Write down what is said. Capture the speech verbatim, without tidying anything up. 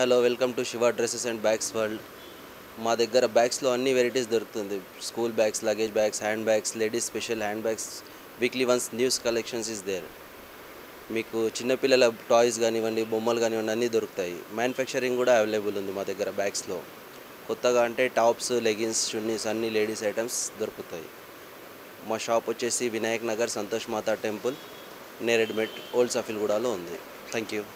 Hello welcome to Shiva dresses and bags world. మా దగ్గర బ్యాగ్స్లో అన్ని వెరైటీస్ దొరుకుతుంది. School bags, luggage bags, hand bags, ladies special hand bags, weekly once news collections is there. మీకు చిన్నపిల్లల toys కానివ్వండి, బొమ్మలు కానివ్వండి, అన్నీ దొరుకుతాయి. మ్యానుఫ్యాక్చరింగ్ కూడా అవైలబుల్ ఉంది మా దగ్గర బ్యాగ్స్లో. కొత్తగా అంటే టాప్స్, లెగిన్స్, చున్నీస్ అన్ని లేడీస్ ఐటమ్స్ దొరుకుతాయి. మా షాప్ వచ్చేసి Vinayak Nagar, Santosh Mata temple, Neredmet, old సఫిల్గూడలో ఉంది. Thank you.